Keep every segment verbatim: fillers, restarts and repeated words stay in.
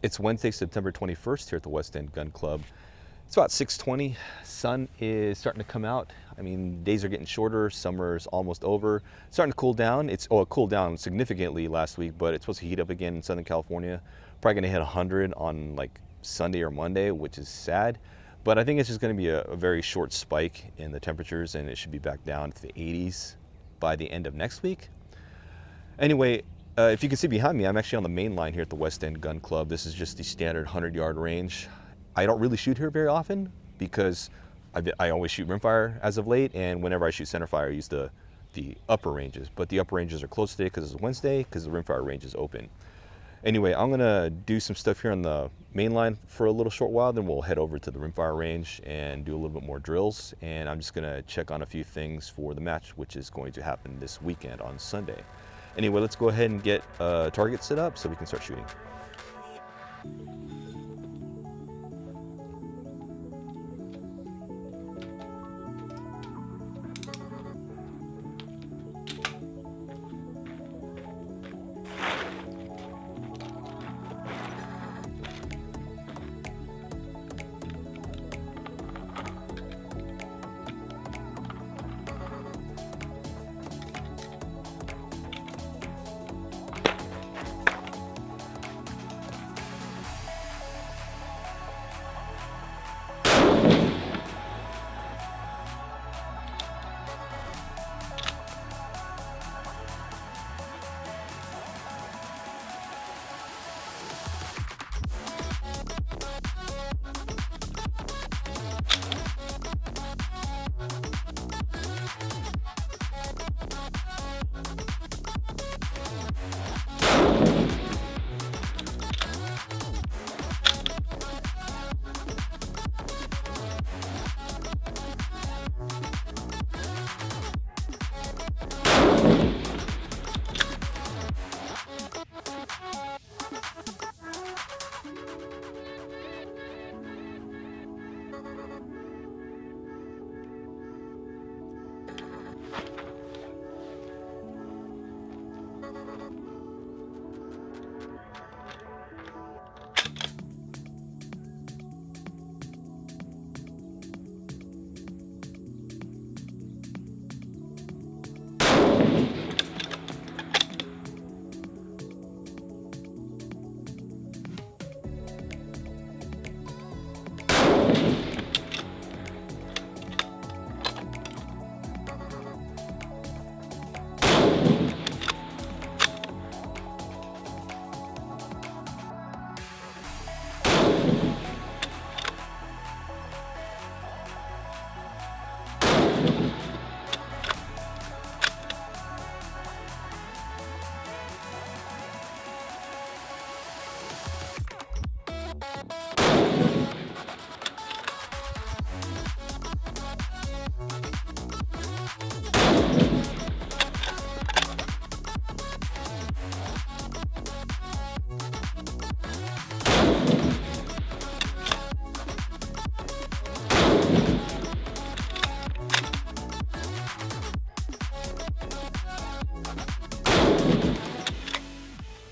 It's Wednesday, September twenty-first here at the West End Gun Club. It's about six twenty, sun is starting to come out. I mean, days are getting shorter, summer's almost over. It's starting to cool down. It's, oh, it cooled down significantly last week, but it's supposed to heat up again in Southern California. Probably gonna hit one hundred on like Sunday or Monday, which is sad. But I think it's just gonna be a, a very short spike in the temperatures, and it should be back down to the eighties by the end of next week. Anyway, uh, if you can see behind me, I'm actually on the main line here at the West End Gun Club. This is just the standard hundred yard range. I don't really shoot here very often because I, I always shoot rimfire as of late, and whenever I shoot centerfire, I use the, the upper ranges. But the upper ranges are closed today because it's Wednesday, because the rimfire range is open. Anyway, I'm gonna do some stuff here on the main line for a little short while, then we'll head over to the rimfire range and do a little bit more drills, and I'm just gonna check on a few things for the match, which is going to happen this weekend on Sunday. Anyway, let's go ahead and get a target set up so we can start shooting.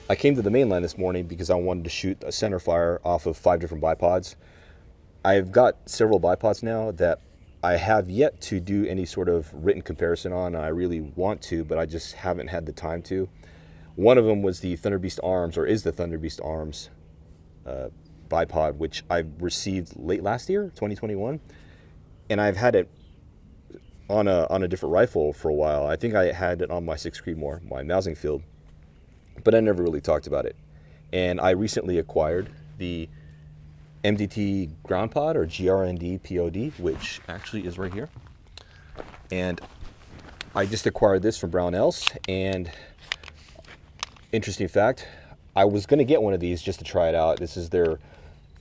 I came to the main line this morning because I wanted to shoot a center fire off of five different bipods. I've got several bipods now that I have yet to do any sort of written comparison on. I really want to, but I just haven't had the time to. One of them was the Thunderbeast Arms, or is the Thunderbeast Arms uh, bipod, which I received late last year, twenty twenty-one. And I've had it on a, on a different rifle for a while. I think I had it on my six Creedmoor, my Mousing Field, but I never really talked about it. And I recently acquired the M D T G R N D-P O D, or G R N D P O D, which actually is right here. And I just acquired this from Brownells. And interesting fact, I was gonna get one of these just to try it out. This is their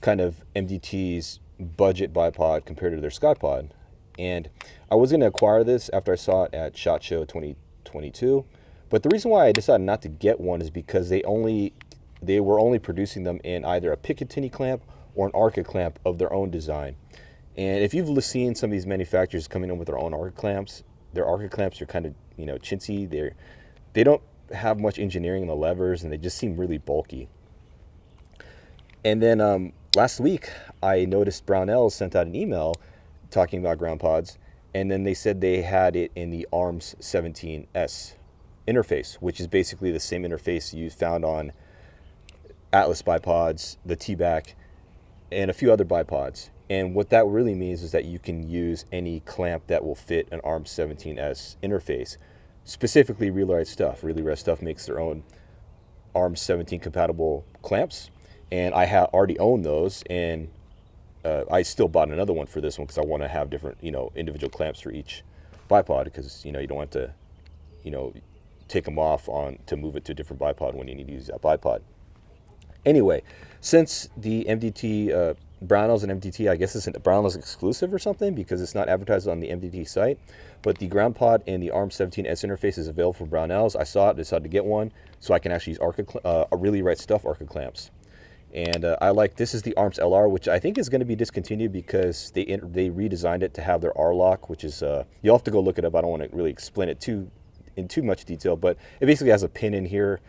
kind of M D T's budget bipod compared to their Ckye-Pod. And I was gonna acquire this after I saw it at SHOT Show twenty twenty-two. But the reason why I decided not to get one is because they only they were only producing them in either a Picatinny clamp or an Arca clamp of their own design. And if you've seen some of these manufacturers coming in with their own Arca clamps, their Arca clamps are kind of, you know, chintzy. They they don't have much engineering in the levers, and they just seem really bulky. And then um, last week, I noticed Brownells sent out an email talking about ground pods, and then they said they had it in the ARMS seventeen S interface, which is basically the same interface you found on Atlas bipods, the T BAC, and a few other bipods. And what that really means is that you can use any clamp that will fit an ARMS seventeen S interface. Specifically, Really Right Stuff. Really Right Stuff makes their own ARMS seventeen compatible clamps, and I ha already own those, and uh, I still bought another one for this one because I want to have different, you know, individual clamps for each bipod, because, you know, you don't want to, you know, take them off on to move it to a different bipod when you need to use that bipod. Anyway, since the M D T, uh, Brownells and M D T, I guess it's a Brownells exclusive or something because it's not advertised on the M D T site, but the ground pod and the ARMS seventeen S interface is available for Brownells. I saw it, decided to get one so I can actually use Arca, uh, Really Right Stuff Arca clamps. And uh, I like, this is the ARMS L R, which I think is going to be discontinued because they they redesigned it to have their R-lock, which is, uh, you'll have to go look it up. I don't want to really explain it too in too much detail, but it basically has a pin in here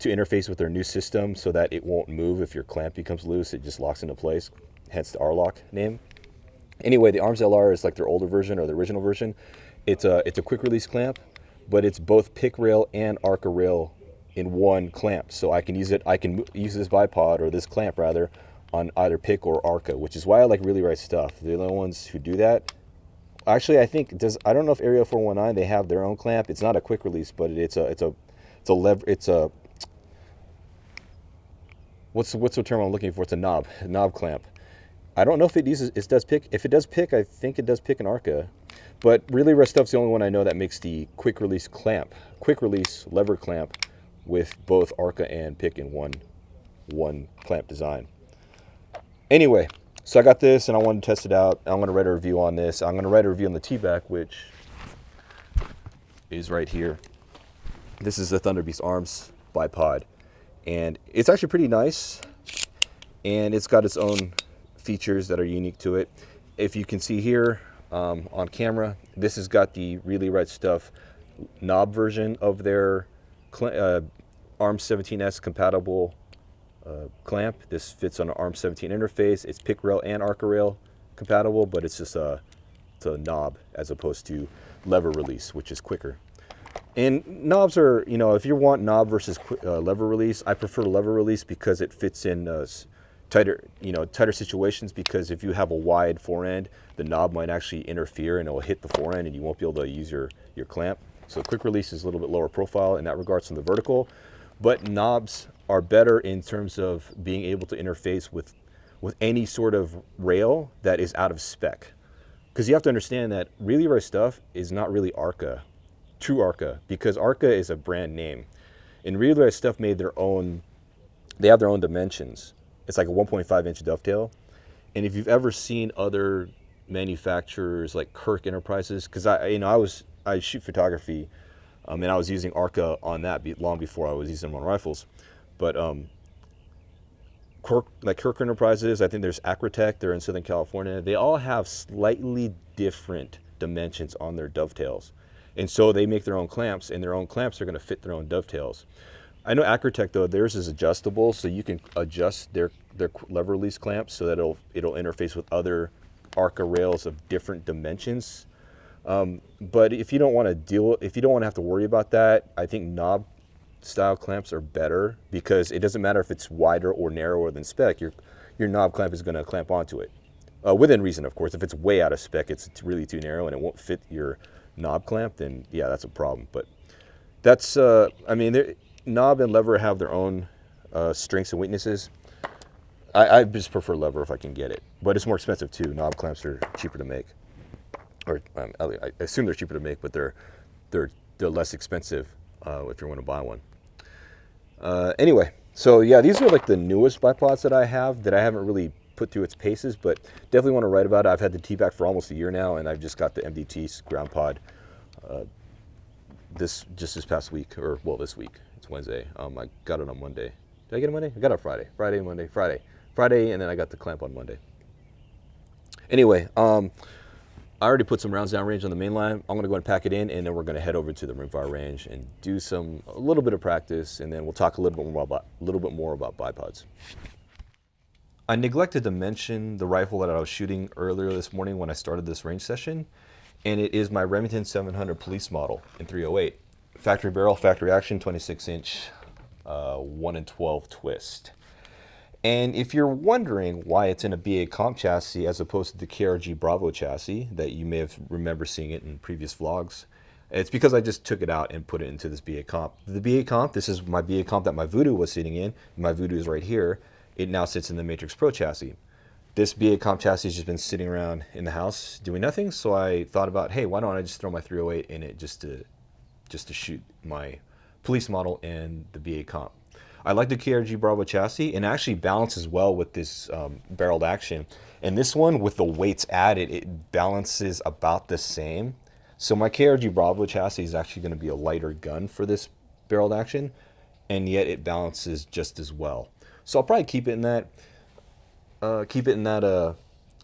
to interface with their new system so that it won't move if your clamp becomes loose. It just locks into place, hence the R-lock name. Anyway, the ARMS L R is like their older version or the original version. It's a, it's a quick release clamp, but it's both pick rail and Arca rail in one clamp. So I can use it, I can use this bipod or this clamp rather on either pick or Arca, which is why I like Really Right Stuff. They're the only ones who do that. Actually, I think, does, I don't know if Area four nineteen, they have their own clamp. It's not a quick release, but it's a, it's a, it's a lever, it's a, what's, what's the term I'm looking for? It's a knob, a knob clamp. I don't know if it uses, it does pick. If it does pick, I think it does pick an Arca. But Really Right Stuff's the only one I know that makes the quick release clamp, quick release lever clamp with both Arca and pick in one, one clamp design. Anyway, so I got this and I wanted to test it out. I'm gonna write a review on this. I'm gonna write a review on the T BAC, which is right here. This is the Thunderbeast Arms bipod. And it's actually pretty nice. And it's got its own features that are unique to it. If you can see here um, on camera, this has got the Really Right Stuff knob version of their uh, ARMS seventeen S compatible uh, clamp. This fits on an ARMS seventeen interface. It's pick rail and Arca rail compatible, but it's just a, it's a knob as opposed to lever release, which is quicker. And knobs are, you know, if you want knob versus uh, lever release, I prefer lever release because it fits in uh, tighter, you know, tighter situations, because if you have a wide forend, the knob might actually interfere and it will hit the forend and you won't be able to use your, your clamp. So quick release is a little bit lower profile in that regards from the vertical, but knobs are better in terms of being able to interface with, with any sort of rail that is out of spec. Because you have to understand that Really Right Stuff is not really Arca. True Arca, because Arca is a brand name, and Really Right Stuff made their own. They have their own dimensions. It's like a one point five inch dovetail, and if you've ever seen other manufacturers like Kirk Enterprises, because I, you know, I was I shoot photography, um, and I was using Arca on that be, long before I was using them on rifles, but um, Kirk, like Kirk Enterprises, I think there's AccuTac. They're in Southern California. They all have slightly different dimensions on their dovetails. And so they make their own clamps, and their own clamps are going to fit their own dovetails. I know AccuTac, though, theirs is adjustable, so you can adjust their, their lever release clamps so that it'll, it'll interface with other Arca rails of different dimensions. Um, but if you don't want to deal, if you don't want to have to worry about that, I think knob style clamps are better, because it doesn't matter if it's wider or narrower than spec, your, your knob clamp is going to clamp onto it. Uh, within reason, of course. If it's way out of spec, it's really too narrow and it won't fit your knob clamp, then yeah, that's a problem. But that's uh I mean, knob and lever have their own uh strengths and weaknesses. I, I just prefer lever if I can get it, but it's more expensive too. Knob clamps are cheaper to make, or um, I assume they're cheaper to make, but they're they're they're less expensive uh if you want to buy one. Uh anyway, so yeah, these are like the newest bipods that I have that I haven't really put through its paces, but definitely want to write about it. I've had the T BAC for almost a year now, and I've just got the M D T ground pod uh, this just this past week, or well, this week. It's Wednesday. Um, I got it on Monday. Did I get it Monday? I got it on Friday. Friday, Monday, Friday, Friday, and then I got the clamp on Monday. Anyway, um, I already put some rounds down range on the main line. I'm gonna go and pack it in, and then we're gonna head over to the rimfire range and do some a little bit of practice, and then we'll talk a little bit more about a little bit more about bipods. I neglected to mention the rifle that I was shooting earlier this morning when I started this range session, and it is my Remington seven hundred police model in three oh eight. Factory barrel, factory action, twenty-six inch, uh, one in twelve twist. And if you're wondering why it's in a B A comp chassis as opposed to the K R G Bravo chassis that you may have remember seeing it in previous vlogs, it's because I just took it out and put it into this B A comp. The B A comp, this is my B A comp that my Vudoo was sitting in. My Vudoo is right here. It now sits in the Matrix Pro chassis. This B A comp chassis has just been sitting around in the house doing nothing, so I thought about, hey, why don't I just throw my three oh eight in it just to, just to shoot my police model and the B A comp. I like the K R G Bravo chassis, and it actually balances well with this um, barreled action. And this one, with the weights added, it balances about the same. So my K R G Bravo chassis is actually going to be a lighter gun for this barreled action, and yet it balances just as well. So I'll probably keep it in that, uh, keep it in that, uh,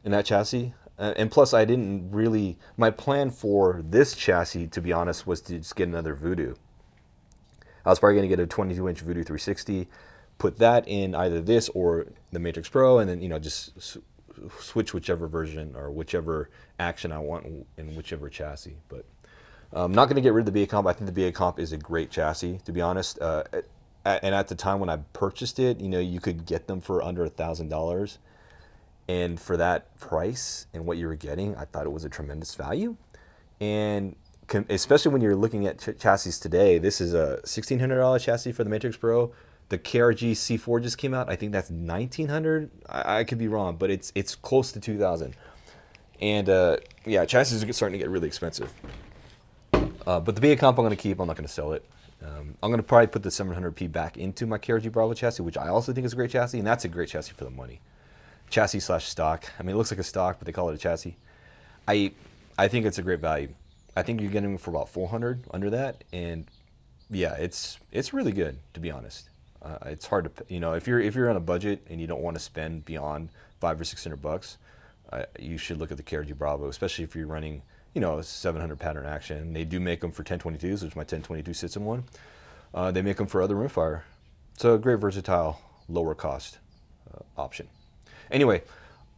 in that chassis. Uh, and plus, I didn't really. My plan for this chassis, to be honest, was to just get another Vudoo. I was probably going to get a twenty-two inch Vudoo three sixty, put that in either this or the Matrix Pro, and then, you know, just sw switch whichever version or whichever action I want in whichever chassis. But I'm not going to get rid of the B A comp. I think the B A comp is a great chassis, to be honest. Uh, at, and at the time when I purchased it, you know, you could get them for under a thousand dollars. And for that price and what you were getting, I thought it was a tremendous value. And especially when you're looking at ch chassis today, this is a sixteen hundred dollar chassis for the Matrix Pro. The K R G C four just came out. I think that's nineteen hundred dollars. I, I could be wrong, but it's it's close to two thousand dollars. And uh, yeah, chassis are starting to get really expensive. Uh, but the B A comp I'm going to keep. I'm not going to sell it. Um, I'm going to probably put the seven hundred P back into my K R G Bravo chassis, which I also think is a great chassis, and that's a great chassis for the money. Chassis slash stock. I mean, it looks like a stock, but they call it a chassis. I, I think it's a great value. I think you're getting them for about four hundred under that, and yeah, it's it's really good, to be honest. Uh, it's hard to, you know, if you're if you're on a budget and you don't want to spend beyond five or six hundred bucks, uh, you should look at the K R G Bravo, especially if you're running, you know, seven hundred pattern action. They do make them for ten twenty-twos, which my ten twenty-two sits in one. Uh, they make them for other rimfire. It's a great versatile, lower cost uh, option. Anyway.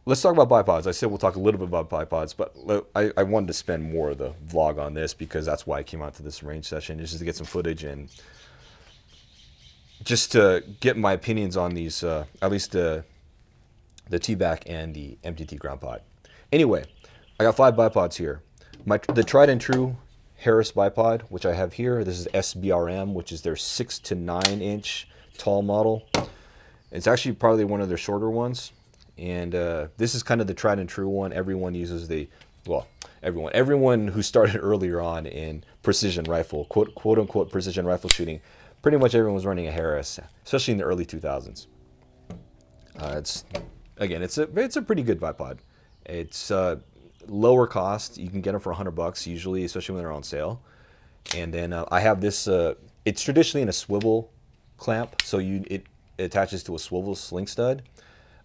Let's talk about bipods. I said we'll talk a little bit about bipods, but I, I wanted to spend more of the vlog on this because that's why I came out to this range session, is just to get some footage and just to get my opinions on these, uh, at least uh, the T BAC and the M D T G R N D Pod. Anyway, I got five bipods here. My, the tried and true Harris bipod, which I have here. This is S B R M, which is their six to nine inch tall model. It's actually probably one of their shorter ones. And uh, this is kind of the tried and true one. Everyone uses the, well, everyone, everyone who started earlier on in precision rifle, quote, quote unquote precision rifle shooting, pretty much everyone was running a Harris, especially in the early two thousands. Uh, it's, again, it's a, it's a pretty good bipod. It's uh, lower cost. You can get them for a hundred bucks usually, especially when they're on sale. And then uh, I have this, uh, it's traditionally in a swivel clamp, so you it attaches to a swivel sling stud.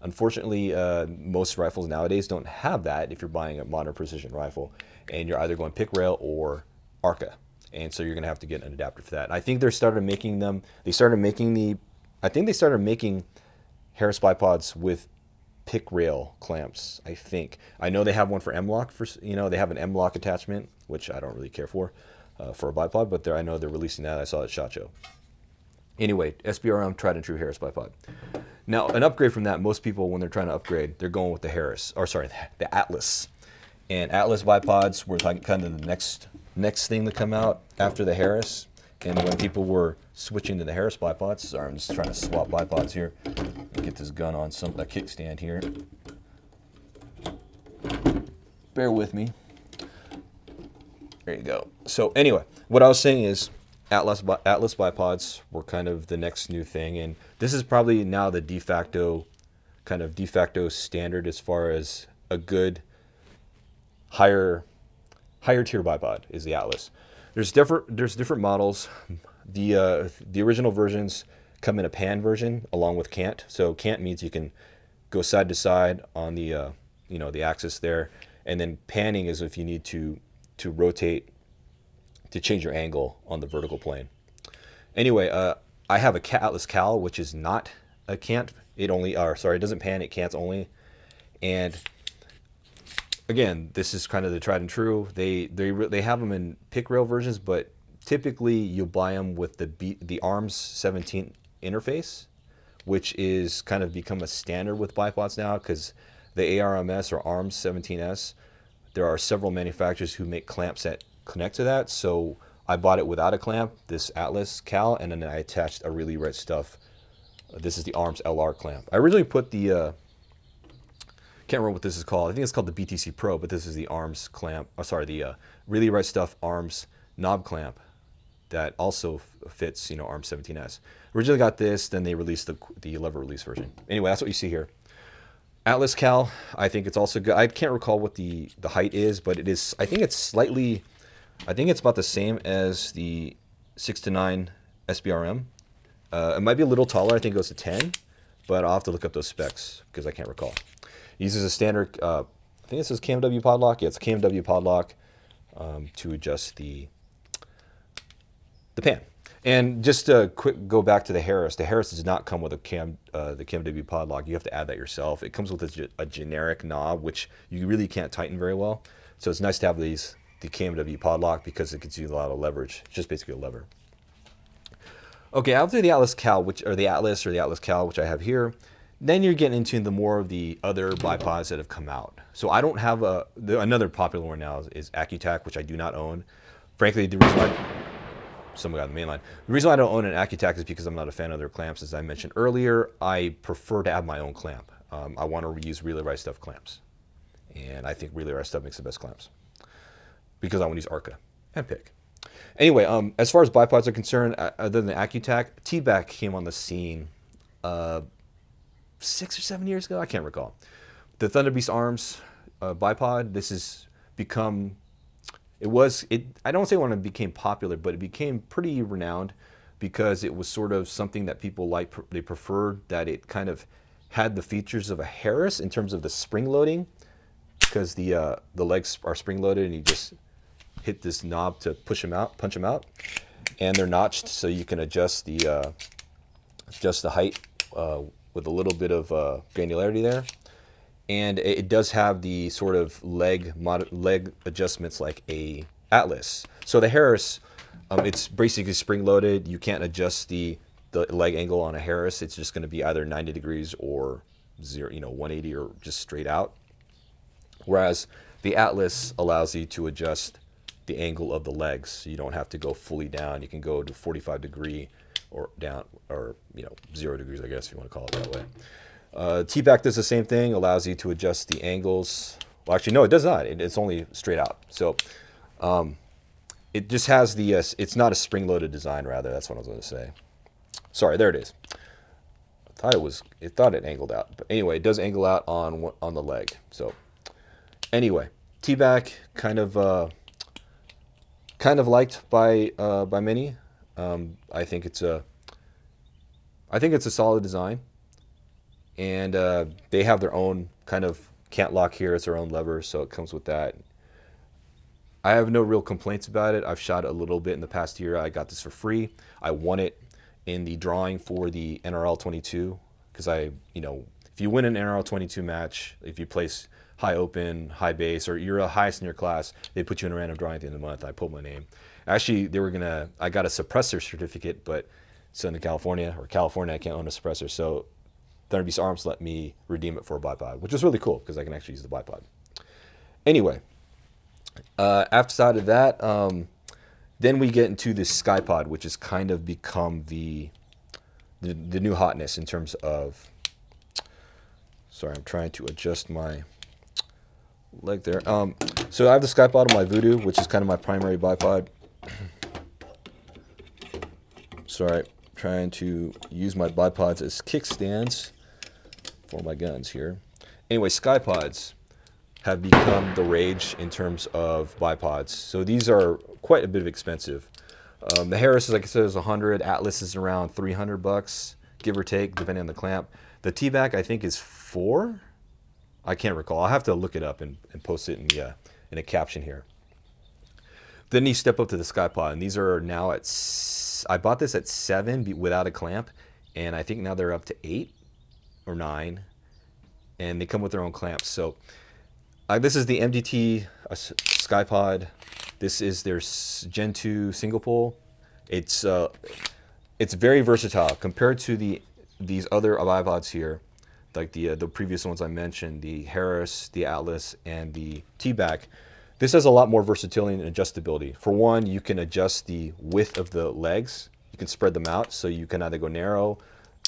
Unfortunately, uh, most rifles nowadays don't have that if you're buying a modern precision rifle, and you're either going pick rail or ARCA, and so you're going to have to get an adapter for that. I think they started making them, they started making the, I think they started making Harris bipods with pick rail clamps, I think. I know they have one for M lock, for, you know, they have an M lock attachment, which I don't really care for, uh, for a bipod, but I know they're releasing that. I saw it at SHOT Show. Anyway, S B R M tried and true Harris bipod. Now, an upgrade from that, most people, when they're trying to upgrade, they're going with the Harris, or sorry, the Atlas. And Atlas bipods were like kind of the next next thing to come out after the Harris. And when people were switching to the Harris bipods, sorry, I'm just trying to swap bipods here. Get this gun on some a kickstand here. Bear with me. There you go. So anyway, what I was saying is, Atlas, Atlas bipods were kind of the next new thing, and this is probably now the de facto, kind of de facto standard as far as a good higher, higher tier bipod is the Atlas. There's different, there's different models. The uh, the original versions come in a pan version along with cant. So cant means you can go side to side on the uh, you know the axis there, and then panning is if you need to to rotate. To change your angle on the vertical plane. Anyway, uh, I have a Atlas Cal, which is not a cant It only, or sorry, it doesn't pan, it cants only. And again, this is kind of the tried and true. They they they have them in pick rail versions, but typically you'll buy them with the B, the ARMS seventeen interface, which is kind of become a standard with bipods now, because the ARMS or ARMS seventeen S, there are several manufacturers who make clamps that connect to that. So I bought it without a clamp, this Atlas cal, and then I attached a Really Right Stuff. This is the ARMS L R clamp. I originally put the, uh, can't remember what this is called. I think it's called the B T C Pro, but this is the ARMS clamp, or sorry, the uh, Really Right Stuff ARMS knob clamp that also fits, you know, ARMS seventeen S. Originally got this, then they released the, the lever release version. Anyway, that's what you see here. Atlas cal, I think it's also good. I can't recall what the, the height is, but it is, I think it's slightly, I think it's about the same as the six to nine S B R M. Uh, it might be a little taller. I think it goes to ten, but I'll have to look up those specs because I can't recall. It uses a standard, uh, I think it says K M W pod lock. Yeah, it's a K M W pod lock um, to adjust the, the pan. And just a quick go back to the Harris. The Harris does not come with a cam, uh, the K M W pod lock. You have to add that yourself. It comes with a, a generic knob, which you really can't tighten very well. So it's nice to have these, the K M W pod lock, because it gives you a lot of leverage. It's just basically a lever. Okay, after the Atlas Cal, which or the Atlas or the Atlas Cal, which I have here, then you're getting into the more of the other bipods that have come out. So I don't have a the, another popular one now is, is AccuTac, which I do not own. Frankly, the reason why somebody on the mainline, the reason why I don't own an AccuTac is because I'm not a fan of their clamps. As I mentioned earlier, I prefer to have my own clamp. Um, I want to use Really Right Stuff clamps, and I think Really Right Stuff makes the best clamps because I want to use ARCA and pick. Anyway, um, as far as bipods are concerned, uh, other than AccuTac, T BAC came on the scene uh, six or seven years ago. I can't recall. The Thunderbeast Arms uh, bipod. This has become. It was. It. I don't say when it became popular, but it became pretty renowned because it was sort of something that people liked. They preferred that it kind of had the features of a Harris in terms of the spring loading, because the uh, the legs are spring loaded and you just hit this knob to push them out, punch them out, and they're notched so you can adjust the uh, adjust the height uh, with a little bit of uh, granularity there. And it does have the sort of leg mod leg adjustments like a Atlas. So the Harris, um, it's basically spring loaded. You can't adjust the the leg angle on a Harris. It's just going to be either ninety degrees or zero, you know, one eighty or just straight out. Whereas the Atlas allows you to adjust the angle of the legs, so you don't have to go fully down. You can go to forty-five degree or down, or you know, zero degrees, I guess if you want to call it that way. Uh, T BAC does the same thing, allows you to adjust the angles. Well, actually, no, it does not. It, it's only straight out. So um, it just has the. Uh, it's not a spring-loaded design, rather. That's what I was going to say. Sorry, there it is. I thought it was. It thought it angled out, but anyway, it does angle out on on the leg. So anyway, T BAC kind of. Uh, Kind of liked by uh, by many. Um, I think it's a I think it's a solid design, and uh, they have their own kind of cant lock here. It's their own lever, so it comes with that. I have no real complaints about it. I've shot a little bit in the past year. I got this for free. I won it in the drawing for the N R L twenty-two because I, you know, if you win an N R L twenty-two match, if you place high open, high base, or you're the highest in your class, they put you in a random drawing at the end of the month. I pulled my name. Actually, they were gonna, I got a suppressor certificate, but Southern California, or California, I can't own a suppressor, so Thunderbeast Arms let me redeem it for a bipod, which was really cool, because I can actually use the bipod. Anyway, uh, outside of that, um, then we get into this Ckye-Pod, which has kind of become the, the, the new hotness in terms of, sorry, I'm trying to adjust my leg there. Um, so I have the Ckye-Pod on my Vudoo, which is kind of my primary bipod. Sorry, trying to use my bipods as kickstands for my guns here. Anyway, Ckye-Pods have become the rage in terms of bipods. So these are quite a bit of expensive. Um, the Harris, like I said, is one hundred. Atlas is around three hundred bucks, give or take, depending on the clamp. The T BAC, I think, is four. I can't recall. I'll have to look it up and, and post it in the uh, in a caption here. Then you step up to the Ckye-Pod, and these are now at. S I bought this at seven without a clamp, and I think now they're up to eight. or nine, and they come with their own clamps. So uh, this is the M D T uh, Ckye-Pod. This is their Gen two single pole. It's uh, it's very versatile compared to the these other bipods here, like the uh, the previous ones I mentioned, the Harris, the Atlas, and the T B A C. This has a lot more versatility and adjustability. For one, you can adjust the width of the legs. You can spread them out, so you can either go narrow,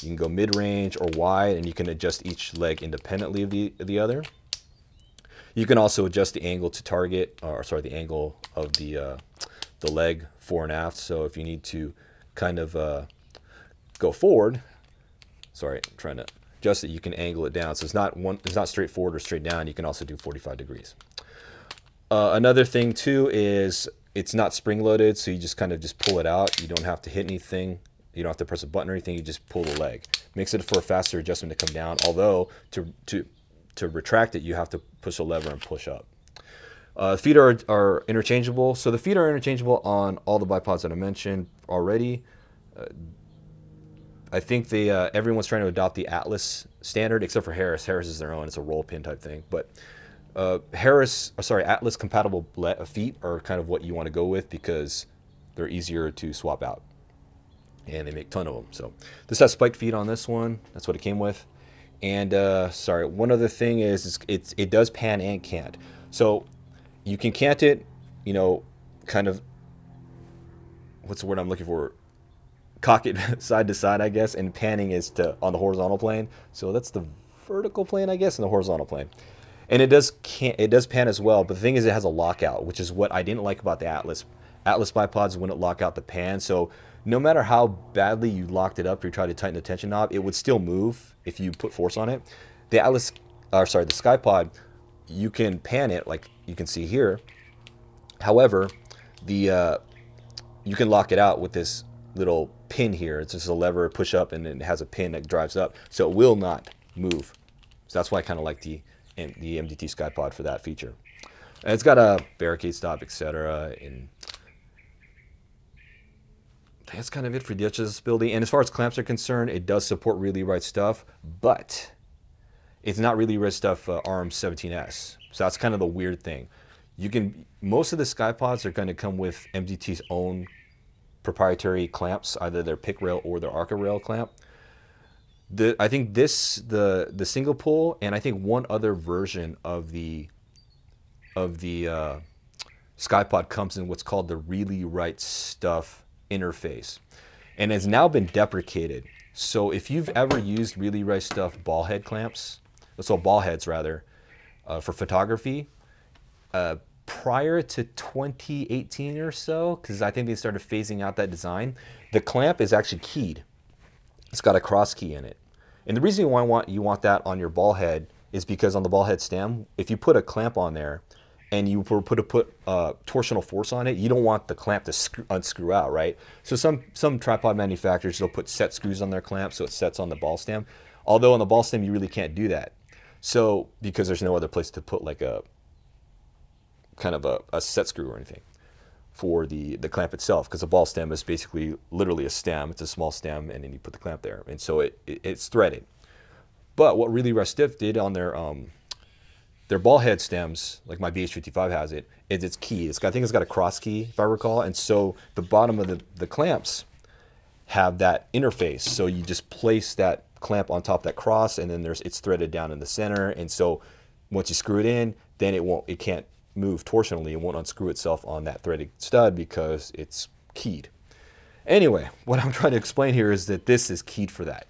you can go mid-range or wide, and you can adjust each leg independently of the, the other. You can also adjust the angle to target, or sorry, the angle of the uh, the leg fore and aft. So if you need to kind of uh, go forward, sorry, I'm trying to adjust it, you can angle it down. So it's not one, it's not straight forward or straight down. You can also do forty-five degrees. Uh, another thing too is it's not spring-loaded, so you just kind of just pull it out. You don't have to hit anything. You don't have to press a button or anything. You just pull the leg. Makes it for a faster adjustment to come down. Although to to to retract it, you have to push a lever and push up. Uh, feet are, are interchangeable. So the feet are interchangeable on all the bipods that I mentioned already. Uh, I think they, uh, everyone's trying to adopt the Atlas standard, except for Harris. Harris is their own. It's a roll pin type thing. But uh, Harris, or sorry, Atlas compatible feet are kind of what you want to go with because they're easier to swap out. And they make a ton of them. So this has spiked feet on this one. That's what it came with. And uh, sorry, one other thing is it's, it's, it does pan and cant. So you can cant it, you know, kind of, what's the word I'm looking for? Cock it side to side, I guess, and panning is to on the horizontal plane. So that's the vertical plane, I guess, and the horizontal plane. And it does can it does pan as well, but the thing is it has a lockout, which is what I didn't like about the Atlas. Atlas bipods wouldn't lock out the pan, so no matter how badly you locked it up or tried to tighten the tension knob, it would still move if you put force on it. The Atlas, or sorry, the Ckye-Pod, you can pan it like you can see here. However, the uh, you can lock it out with this little pin here. It's just a lever, push up, and it has a pin that drives up, so it will not move. So that's why I kind of like the the M D T Ckye-Pod for that feature. And it's got a barricade stop, et cetera. And that's kind of it for the adjustability. And as far as clamps are concerned, it does support Really Right Stuff, but it's not Really Right Stuff uh, ARMS seventeen S. So that's kind of the weird thing. You can most of the Ckye-Pods are going to come with M D T's own proprietary clamps, either their pick rail or their Arca rail clamp. The I think this the the single pull, and I think one other version of the of the uh, Ckye-Pod comes in what's called the Really Right Stuff interface, and has now been deprecated. So if you've ever used Really Right Stuff ball head clamps, so ball heads rather, uh, for photography. Uh, prior to twenty eighteen or so, because I think they started phasing out that design, the clamp is actually keyed. It's got a cross key in it. And the reason why you want, you want that on your ball head is because on the ball head stem, if you put a clamp on there and you put a put, uh, torsional force on it, you don't want the clamp to screw, unscrew out, right? So some, some tripod manufacturers, they'll put set screws on their clamp so it sets on the ball stem. Although on the ball stem, you really can't do that. So, because there's no other place to put like a kind of a, a set screw or anything for the, the clamp itself, because the ball stem is basically literally a stem. It's a small stem, and then you put the clamp there. And so it, it it's threaded. But what Really Right Stuff did on their um, their ball head stems, like my B H fifty-five has it, is it's keyed. It's got, I think it's got a cross key, if I recall. And so the bottom of the, the clamps have that interface. So you just place that clamp on top of that cross, and then there's it's threaded down in the center. And so once you screw it in, then it won't, it can't move torsionally. It won't unscrew itself on that threaded stud because it's keyed. Anyway, what I'm trying to explain here is that this is keyed for that.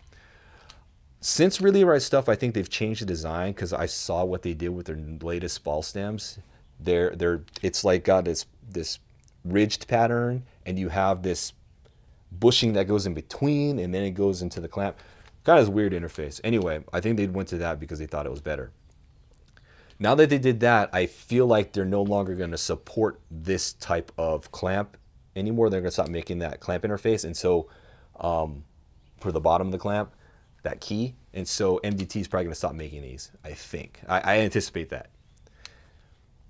Since Really Right Stuff, I think they've changed the design, because I saw what they did with their latest ball stems. They're they're it's like got this this ridged pattern, and you have this bushing that goes in between, and then it goes into the clamp. Kind of this weird interface. Anyway, I think they went to that because they thought it was better. Now that they did that, I feel like they're no longer going to support this type of clamp anymore. They're going to stop making that clamp interface, and so um, for the bottom of the clamp, that key. And so M D T is probably going to stop making these, I think. I, I anticipate that.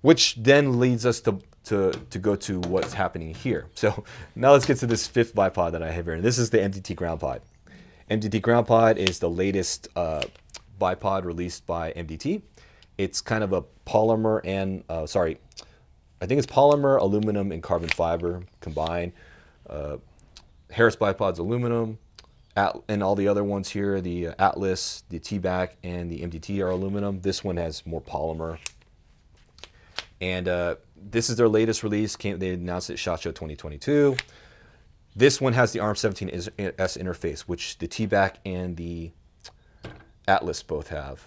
Which then leads us to, to, to go to what's happening here. So now let's get to this fifth bipod that I have here, and this is the M D T G R N D-P O D. M D T G R N D-P O D is the latest uh, bipod released by M D T. It's kind of a polymer and, uh, sorry, I think it's polymer, aluminum, and carbon fiber combined. Uh, Harris bipod's aluminum, At and all the other ones here, the Atlas, the T B A C, and the M D T are aluminum. This one has more polymer. And uh, this is their latest release. Came, they announced it at SHOT Show twenty twenty-two. This one has the ARMS seventeen S interface, which the T B A C and the Atlas both have.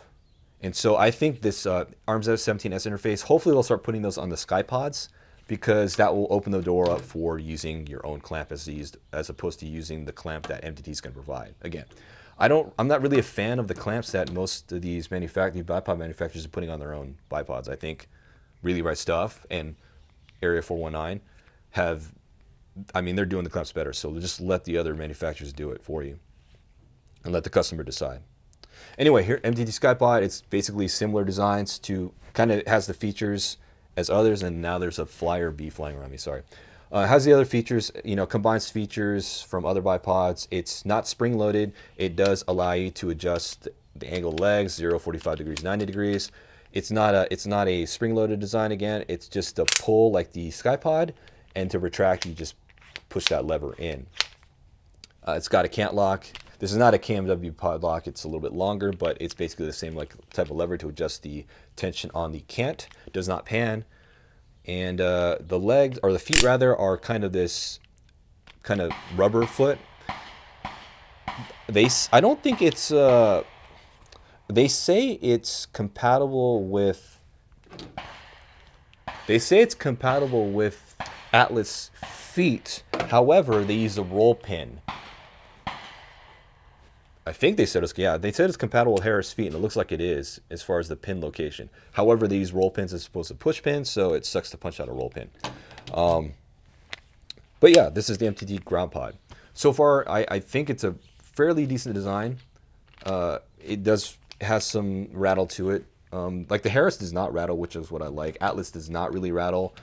And so I think this uh, ARMS seventeen S interface, hopefully they'll start putting those on the Ckye-Pods, because that will open the door up for using your own clamp as used, as opposed to using the clamp that M D T is going to provide. Again, I don't, I'm not really a fan of the clamps that most of these manufacturing bipod manufacturers are putting on their own bipods. I think Really Right Stuff and Area four nineteen have, I mean, they're doing the clamps better. So just let the other manufacturers do it for you and let the customer decide. Anyway, here M D T Ckye-Pod, it's basically similar designs to, kind of has the features as others, and now there's a flyer bee flying around me, sorry. Uh, has the other features, you know, combines features from other bipods. It's not spring-loaded. It does allow you to adjust the angle legs, zero, forty-five degrees, ninety degrees. It's not a, it's not a spring-loaded design again. It's just a pull like the Ckye-Pod, and to retract, you just push that lever in. Uh, it's got a cant lock. This is not a K M W pod lock, it's a little bit longer, but it's basically the same like type of lever to adjust the tension on the cant. It does not pan. And uh, the legs, or the feet rather, are kind of this kind of rubber foot. They, I don't think it's, uh, they say it's compatible with, they say it's compatible with Atlas feet. However, they use a roll pin. I think they said it's, yeah, they said it's compatible with Harris feet, and it looks like it is as far as the pin location. However, these roll pins are supposed to push pins, so it sucks to punch out a roll pin. Um, but yeah, this is the M D T G R N D-P O D. So far, I, I think it's a fairly decent design. Uh, it does has some rattle to it. Um, like the Harris does not rattle, which is what I like. Atlas does not really rattle.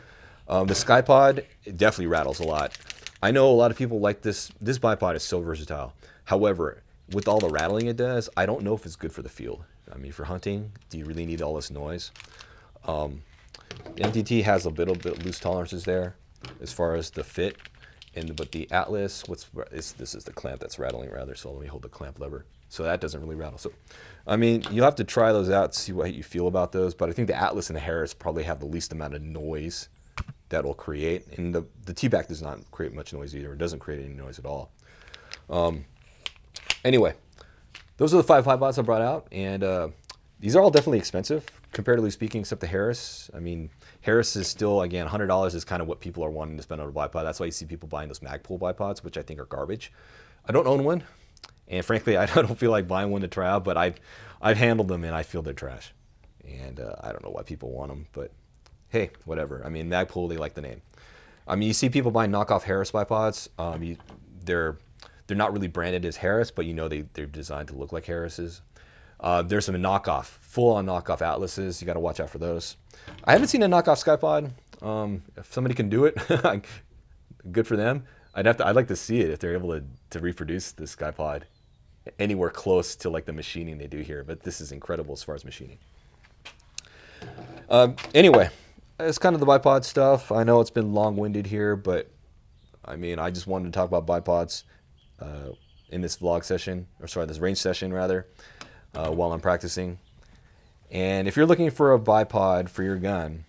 Um, the Ckye-Pod, it definitely rattles a lot. I know a lot of people like this. This bipod is so versatile. However, with all the rattling it does, I don't know if it's good for the field. I mean, for hunting, do you really need all this noise? Um, M D T has a little bit loose tolerances there as far as the fit, and but the Atlas, what's is, this is the clamp that's rattling rather, so let me hold the clamp lever. So that doesn't really rattle. So, I mean, you'll have to try those out to see what you feel about those, but I think the Atlas and the Harris probably have the least amount of noise that will create, and the, the T B A C does not create much noise either. It doesn't create any noise at all. Um, Anyway, those are the five bipods I brought out, and uh, these are all definitely expensive, comparatively speaking, except the Harris. I mean, Harris is still, again, one hundred dollars is kind of what people are wanting to spend on a bipod. That's why you see people buying those Magpul bipods, which I think are garbage. I don't own one, and frankly, I don't feel like buying one to try out, but I've, I've handled them, and I feel they're trash. And uh, I don't know why people want them, but hey, whatever. I mean, Magpul, they like the name. I mean, you see people buying knockoff Harris bipods. Um, you, they're... They're not really branded as Harris, but you know they, they're designed to look like Harris's. Uh, there's some knockoff, full-on knockoff Atlases. You got to watch out for those. I haven't seen a knockoff Ckye-Pod. Um, if somebody can do it, good for them. I'd have to. I'd like to see it if they're able to to reproduce this Ckye-Pod anywhere close to like the machining they do here. But this is incredible as far as machining. Um, anyway, it's kind of the bipod stuff. I know it's been long-winded here, but I mean, I just wanted to talk about bipods. Uh, in this vlog session, or sorry, this range session rather, uh, while I'm practicing. And if you're looking for a bipod for your gun,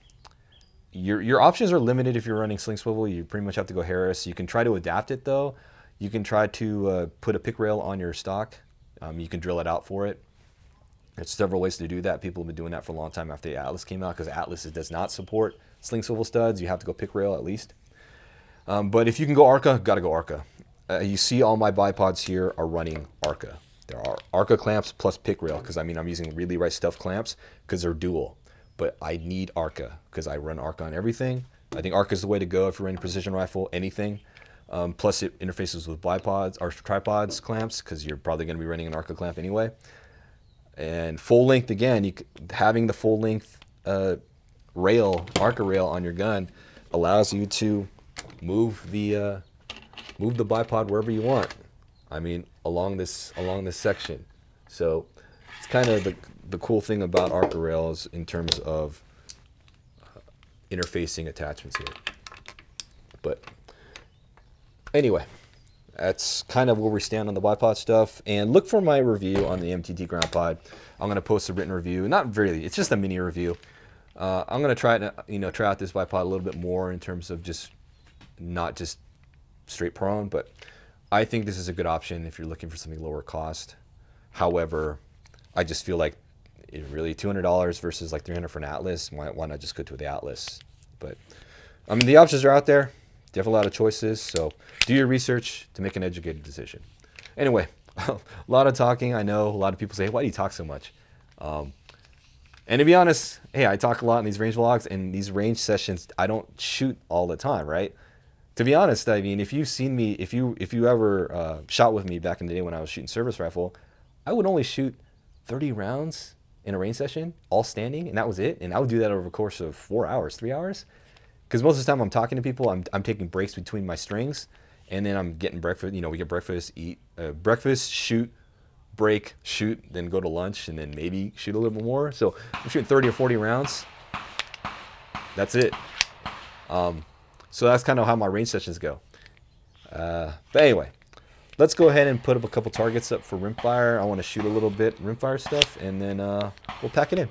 your your options are limited if you're running sling swivel. You pretty much have to go Harris. You can try to adapt it though. You can try to uh, put a pick rail on your stock. Um, you can drill it out for it. There's several ways to do that. People have been doing that for a long time after the Atlas came out, because Atlas does not support sling swivel studs. You have to go pick rail at least. Um, but if you can go ARCA, gotta go ARCA. Uh, you see all my bipods here are running ARCA. There are ARCA clamps plus pick rail, because I mean I'm using Really Right Stuff clamps because they're dual. But I need ARCA because I run ARCA on everything. I think ARCA is the way to go if you're running precision rifle, anything. Um, plus it interfaces with bipods or tripods clamps, because you're probably going to be running an ARCA clamp anyway. And full length again, you having the full length uh, rail, ARCA rail on your gun allows you to move the uh, Move the bipod wherever you want. I mean, along this along this section. So it's kind of the, the cool thing about ARCA rails in terms of uh, interfacing attachments here. But anyway, that's kind of where we stand on the bipod stuff. And look for my review on the M D T G R N D Pod. I'm going to post a written review. Not really, it's just a mini review. Uh, I'm going to try to, you know, try out this bipod a little bit more in terms of just not just straight prone, but I think this is a good option if you're looking for something lower cost. However, I just feel like it really two hundred dollars versus like three hundred dollars for an Atlas. Why, why not just go to the Atlas? But I mean, the options are out there. You have a lot of choices, so do your research to make an educated decision. Anyway, a lot of talking. I know a lot of people say, why do you talk so much? Um, and to be honest, hey, I talk a lot in these range vlogs and these range sessions. I don't shoot all the time, right? To be honest, I mean, if you've seen me, if you if you ever uh, shot with me back in the day when I was shooting service rifle, I would only shoot thirty rounds in a range session, all standing, and that was it. And I would do that over a course of four hours, three hours. Because most of the time I'm talking to people, I'm, I'm taking breaks between my strings, and then I'm getting breakfast. You know, we get breakfast, eat, uh, breakfast, shoot, break, shoot, then go to lunch, and then maybe shoot a little bit more. So I'm shooting thirty or forty rounds. That's it. Um, so that's kind of how my range sessions go. Uh, but anyway, let's go ahead and put up a couple targets up for rimfire. I want to shoot a little bit rimfire stuff, and then uh, we'll pack it in.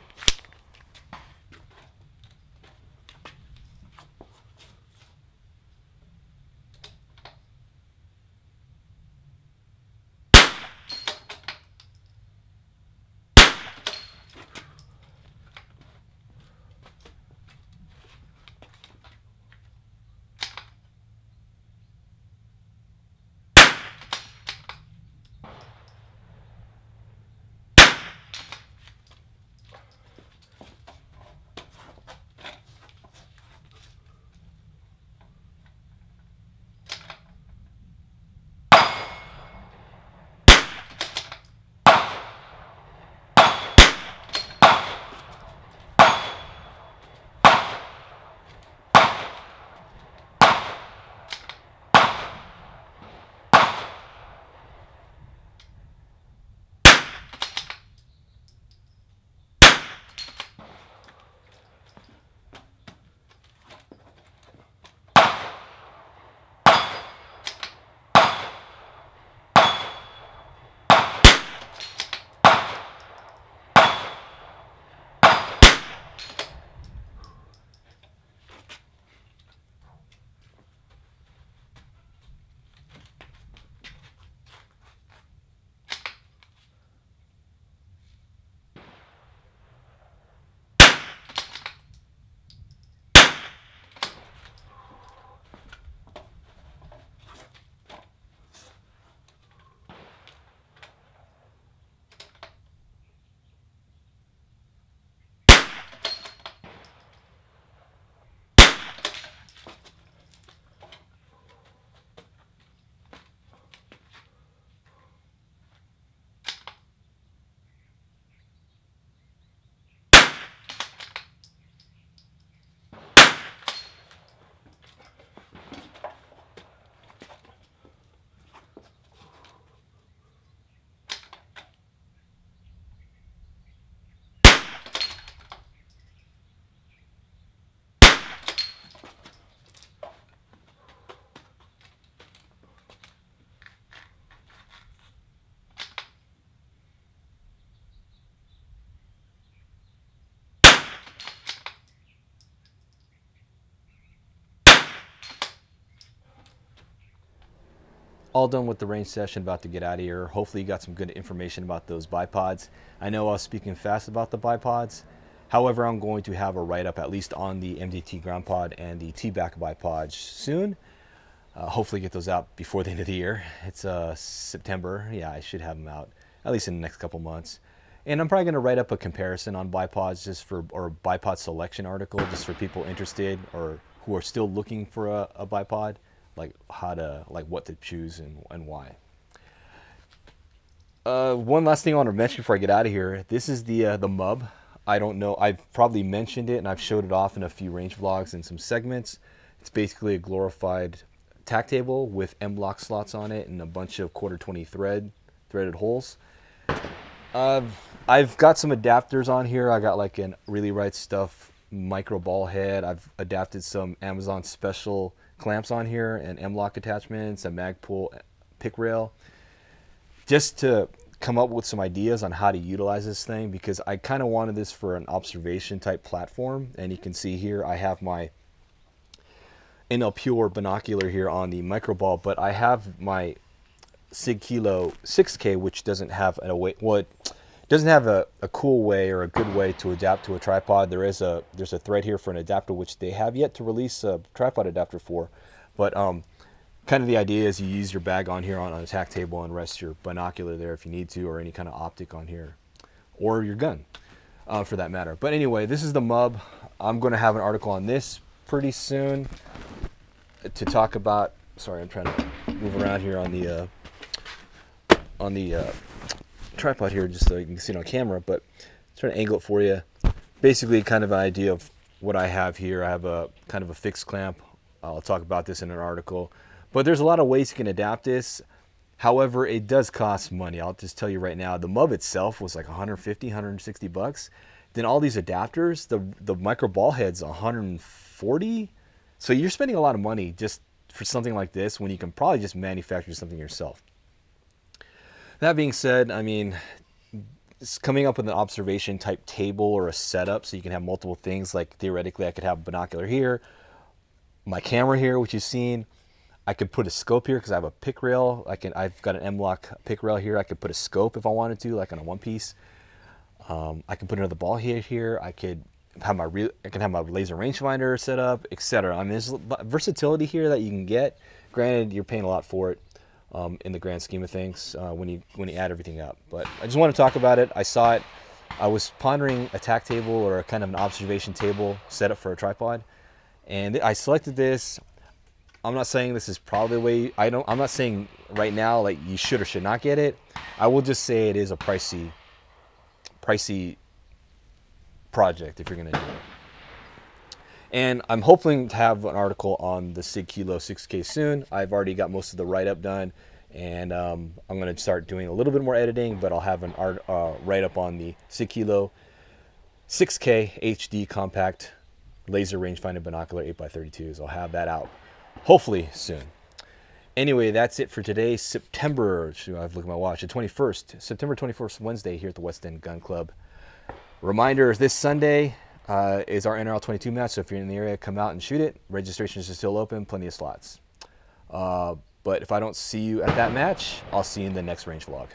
All done with the range session, about to get out of here. Hopefully you got some good information about those bipods. I know I was speaking fast about the bipods. However, I'm going to have a write-up at least on the M D T G R N D Pod and the T B A C bipods soon. Uh, hopefully get those out before the end of the year. It's uh, September. Yeah, I should have them out at least in the next couple months. And I'm probably going to write up a comparison on bipods just for, or a bipod selection article just for people interested or who are still looking for a, a bipod. Like how to, like what to choose and, and why. Uh, one last thing I want to mention before I get out of here. This is the uh, the M U B. I don't know. I've probably mentioned it and I've showed it off in a few range vlogs and some segments. It's basically a glorified tack table with M-lock slots on it and a bunch of quarter twenty thread, threaded holes. Uh, I've got some adapters on here. I got like an Really Right Stuff micro ball head. I've adapted some Amazon special clamps on here and M-lock attachments, a Magpul pick rail, just to come up with some ideas on how to utilize this thing, because I kind of wanted this for an observation type platform. And you can see here I have my N L Pure binocular here on the micro ball, but I have my Sig Kilo six K, which doesn't have a way, well, it doesn't have a, a cool way or a good way to adapt to a tripod. There is a there's a thread here for an adapter, which they have yet to release a tripod adapter for, but um kind of the idea is you use your bag on here on a tack table and rest your binocular there if you need to, or any kind of optic on here, or your gun uh, for that matter. But anyway, this is the M U B. I'm going to have an article on this pretty soon to talk about. Sorry, I'm trying to move around here on the uh, on the uh, tripod here just so you can see it on camera, but I'm trying to angle it for you. Basically, kind of an idea of what I have here. I have a kind of a fixed clamp. I'll talk about this in an article. But there's a lot of ways you can adapt this. However, it does cost money. I'll just tell you right now, the M U B itself was like a hundred fifty, a hundred sixty bucks. Then all these adapters, the, the micro ball head's a hundred forty. So you're spending a lot of money just for something like this when you can probably just manufacture something yourself. That being said, I mean, it's coming up with an observation type table or a setup so you can have multiple things. Like theoretically, I could have a binocular here, my camera here, which you've seen. I could put a scope here because I have a pick rail. I can, I've got an M-lock pick rail here. I could put a scope if I wanted to, like on a one piece. Um, I can put another ball head here. I could have my re I can have my laser rangefinder set up, et cetera. I mean, there's versatility here that you can get. Granted, you're paying a lot for it um, in the grand scheme of things uh, when you when you add everything up. But I just want to talk about it. I saw it. I was pondering a tack table or a kind of an observation table set up for a tripod, and I selected this. I'm not saying this is probably the way, I don't, I'm not saying right now like you should or should not get it. I will just say it is a pricey, pricey project if you're gonna do it. And I'm hoping to have an article on the Sig Kilo six K soon. I've already got most of the write-up done, and um, I'm gonna start doing a little bit more editing, but I'll have an art uh, write-up on the Sig Kilo six K H D compact laser rangefinder binocular eight by thirty-twos. I'll have that out hopefully soon. Anyway, that's it for today, September, shoot, I've looked at my watch, the twenty-first, September twenty-first, Wednesday here at the West End Gun Club. Reminder, this Sunday uh, is our N R L twenty-two match, so if you're in the area, come out and shoot it. Registrations are still open, plenty of slots. Uh, but if I don't see you at that match, I'll see you in the next range vlog.